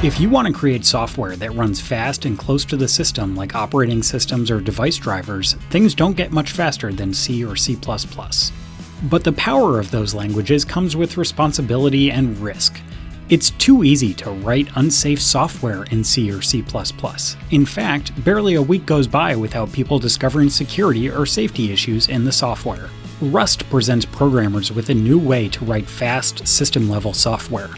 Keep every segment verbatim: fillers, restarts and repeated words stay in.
If you want to create software that runs fast and close to the system like operating systems or device drivers, things don't get much faster than C or C plus plus. But the power of those languages comes with responsibility and risk. It's too easy to write unsafe software in C or C plus plus. In fact, barely a week goes by without people discovering security or safety issues in the software. Rust presents programmers with a new way to write fast, system-level software.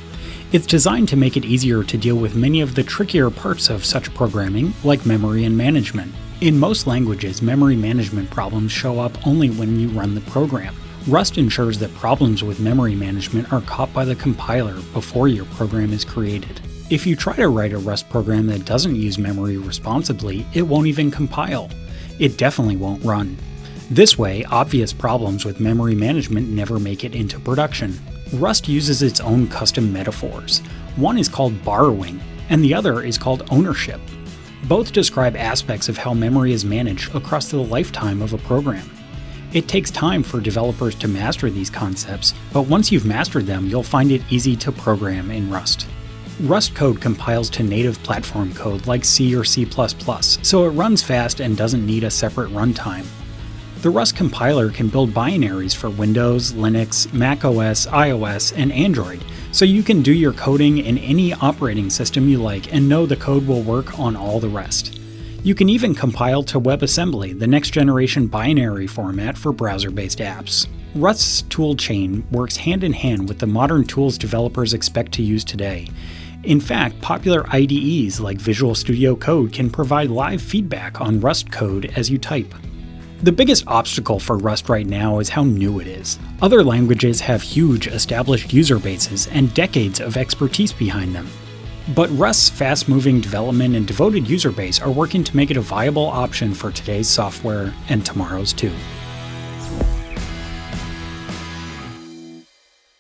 It's designed to make it easier to deal with many of the trickier parts of such programming, like memory and management. In most languages, memory management problems show up only when you run the program. Rust ensures that problems with memory management are caught by the compiler before your program is created. If you try to write a Rust program that doesn't use memory responsibly, it won't even compile. It definitely won't run. This way, obvious problems with memory management never make it into production. Rust uses its own custom metaphors. One is called borrowing, and the other is called ownership. Both describe aspects of how memory is managed across the lifetime of a program. It takes time for developers to master these concepts, but once you've mastered them, you'll find it easy to program in Rust. Rust code compiles to native platform code like C or C plus plus, so it runs fast and doesn't need a separate runtime. The Rust compiler can build binaries for Windows, Linux, macOS, iOS, and Android, so you can do your coding in any operating system you like and know the code will work on all the rest. You can even compile to WebAssembly, the next generation binary format for browser-based apps. Rust's toolchain works hand-in-hand with the modern tools developers expect to use today. In fact, popular I D Es like Visual Studio Code can provide live feedback on Rust code as you type. The biggest obstacle for Rust right now is how new it is. Other languages have huge established user bases and decades of expertise behind them. But Rust's fast-moving development and devoted user base are working to make it a viable option for today's software and tomorrow's too.